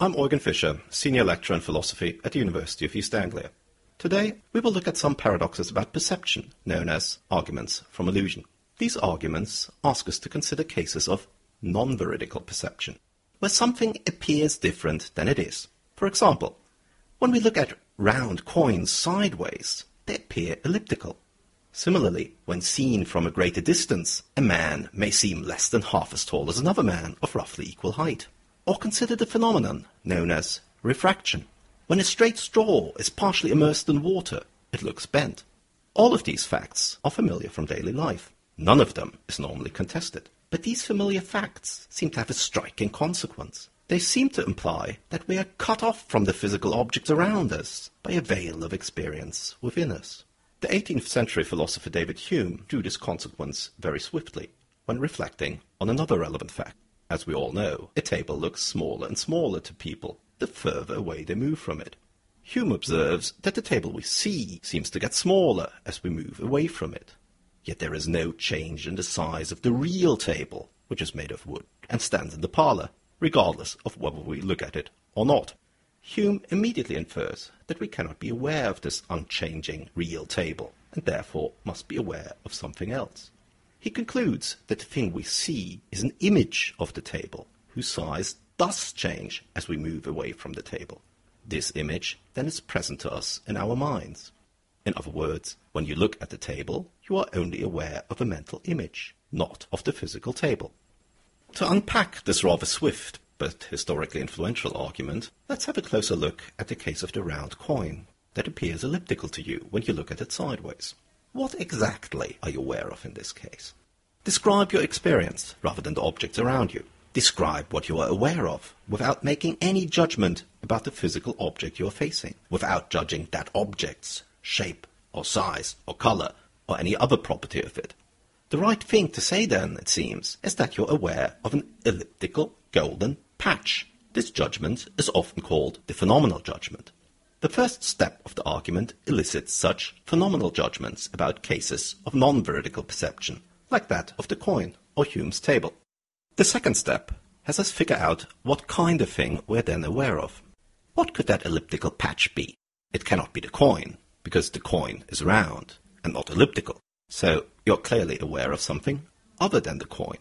I'm Eugen Fischer, Senior Lecturer in Philosophy at the University of East Anglia. Today, we will look at some paradoxes about perception, known as arguments from illusion. These arguments ask us to consider cases of non-veridical perception, where something appears different than it is. For example, when we look at round coins sideways, they appear elliptical. Similarly, when seen from a greater distance, a man may seem less than half as tall as another man of roughly equal height. Or consider the phenomenon known as refraction. When a straight straw is partially immersed in water, it looks bent. All of these facts are familiar from daily life. None of them is normally contested. But these familiar facts seem to have a striking consequence. They seem to imply that we are cut off from the physical objects around us by a veil of experience within us. The 18th century philosopher David Hume drew this consequence very swiftly when reflecting on another relevant fact. As we all know, a table looks smaller and smaller to people the further away they move from it. Hume observes that the table we see seems to get smaller as we move away from it. Yet there is no change in the size of the real table, which is made of wood and stands in the parlor, regardless of whether we look at it or not. Hume immediately infers that we cannot be aware of this unchanging real table, and therefore must be aware of something else. He concludes that the thing we see is an image of the table, whose size does change as we move away from the table. This image then is present to us in our minds. In other words, when you look at the table, you are only aware of a mental image, not of the physical table. To unpack this rather swift but historically influential argument, let's have a closer look at the case of the round coin that appears elliptical to you when you look at it sideways. What exactly are you aware of in this case? Describe your experience rather than the objects around you. Describe what you are aware of without making any judgment about the physical object you are facing, without judging that object's shape or size or color or any other property of it. The right thing to say then, it seems, is that you're aware of an elliptical golden patch. This judgment is often called the phenomenal judgment. The first step of the argument elicits such phenomenal judgments about cases of non-veridical perception, like that of the coin or Hume's table. The second step has us figure out what kind of thing we're then aware of. What could that elliptical patch be? It cannot be the coin, because the coin is round and not elliptical, so you're clearly aware of something other than the coin.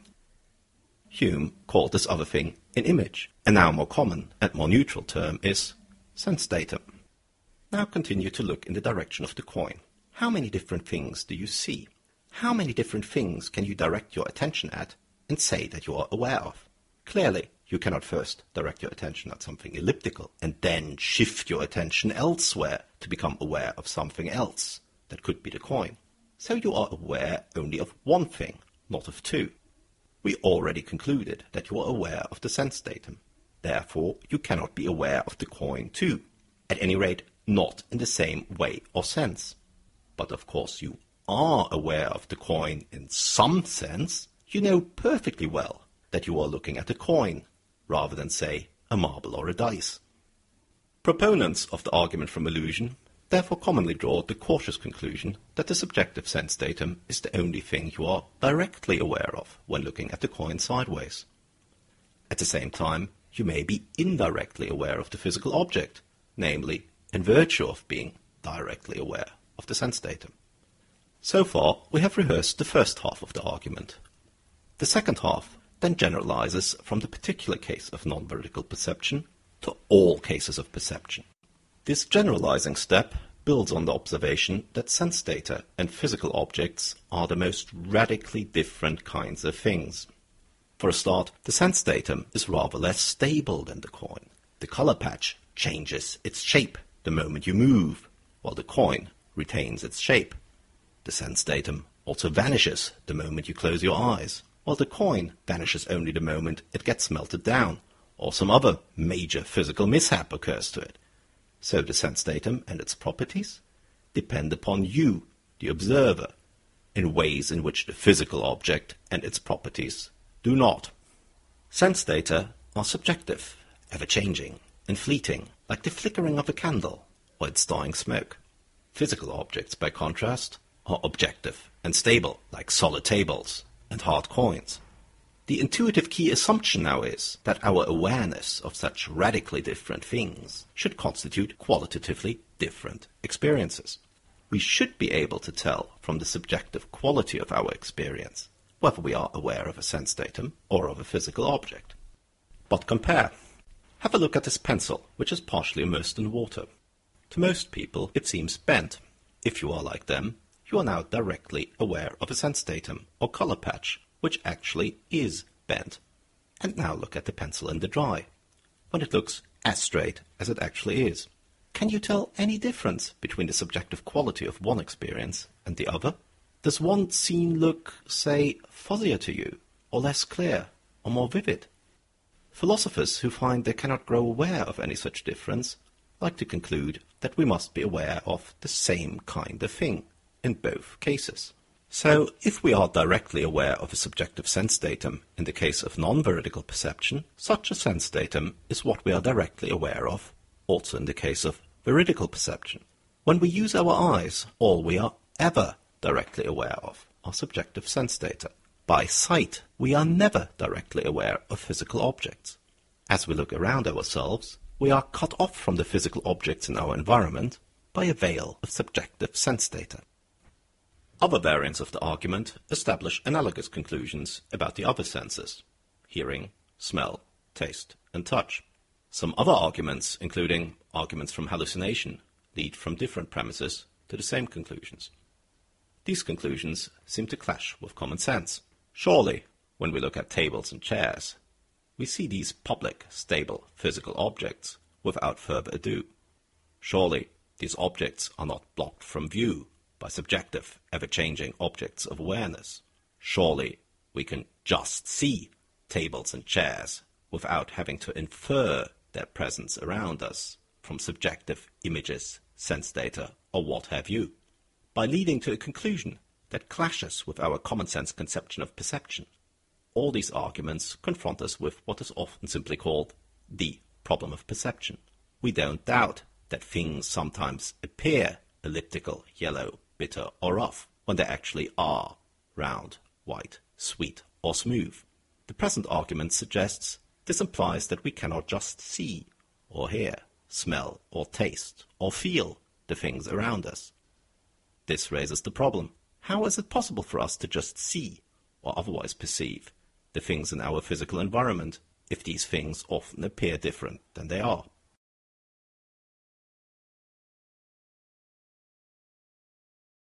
Hume called this other thing an image. A now more common and more neutral term is sense datum. Now continue to look in the direction of the coin. How many different things do you see? How many different things can you direct your attention at and say that you are aware of? Clearly, you cannot first direct your attention at something elliptical and then shift your attention elsewhere to become aware of something else that could be the coin. So you are aware only of one thing, not of two. We already concluded that you are aware of the sense datum. Therefore, you cannot be aware of the coin too. At any rate, not in the same way or sense. But of course you are aware of the coin in some sense. You know perfectly well that you are looking at a coin, rather than, say, a marble or a dice. Proponents of the argument from illusion therefore commonly draw the cautious conclusion that the subjective sense datum is the only thing you are directly aware of when looking at the coin sideways. At the same time, you may be indirectly aware of the physical object, namely, in virtue of being directly aware of the sense datum. So far, we have rehearsed the first half of the argument. The second half then generalizes from the particular case of non-veridical perception to all cases of perception. This generalizing step builds on the observation that sense data and physical objects are the most radically different kinds of things. For a start, the sense datum is rather less stable than the coin. The color patch changes its shape the moment you move, while the coin retains its shape. The sense datum also vanishes the moment you close your eyes, while the coin vanishes only the moment it gets melted down, or some other major physical mishap occurs to it. So the sense datum and its properties depend upon you, the observer, in ways in which the physical object and its properties do not. Sense data are subjective, ever-changing, and fleeting, like the flickering of a candle or its dying smoke. Physical objects, by contrast, are objective and stable, like solid tables and hard coins. The intuitive key assumption now is that our awareness of such radically different things should constitute qualitatively different experiences. We should be able to tell from the subjective quality of our experience whether we are aware of a sense datum or of a physical object. But compare. Have a look at this pencil, which is partially immersed in water. To most people, it seems bent. If you are like them, you are now directly aware of a sense datum or color patch, which actually is bent. And now look at the pencil in the dry, when it looks as straight as it actually is. Can you tell any difference between the subjective quality of one experience and the other? Does one scene look, say, fuzzier to you, or less clear, or more vivid? Philosophers who find they cannot grow aware of any such difference like to conclude that we must be aware of the same kind of thing in both cases. So, if we are directly aware of a subjective sense datum in the case of non-veridical perception, such a sense datum is what we are directly aware of, also in the case of veridical perception. When we use our eyes, all we are ever directly aware of are subjective sense data. By sight, we are never directly aware of physical objects. As we look around ourselves, we are cut off from the physical objects in our environment by a veil of subjective sense data. Other variants of the argument establish analogous conclusions about the other senses: hearing, smell, taste, and touch. Some other arguments, including arguments from hallucination, lead from different premises to the same conclusions. These conclusions seem to clash with common sense. Surely, when we look at tables and chairs, we see these public, stable, physical objects without further ado. Surely, these objects are not blocked from view by subjective, ever-changing objects of awareness. Surely, we can just see tables and chairs without having to infer their presence around us from subjective images, sense data, or what have you, by leading to a conclusion that clashes with our common-sense conception of perception. All these arguments confront us with what is often simply called the problem of perception. We don't doubt that things sometimes appear elliptical, yellow, bitter, or rough, when they actually are round, white, sweet, or smooth. The present argument suggests this implies that we cannot just see, or hear, smell, or taste, or feel the things around us. This raises the problem: how is it possible for us to just see, or otherwise perceive, the things in our physical environment, if these things often appear different than they are?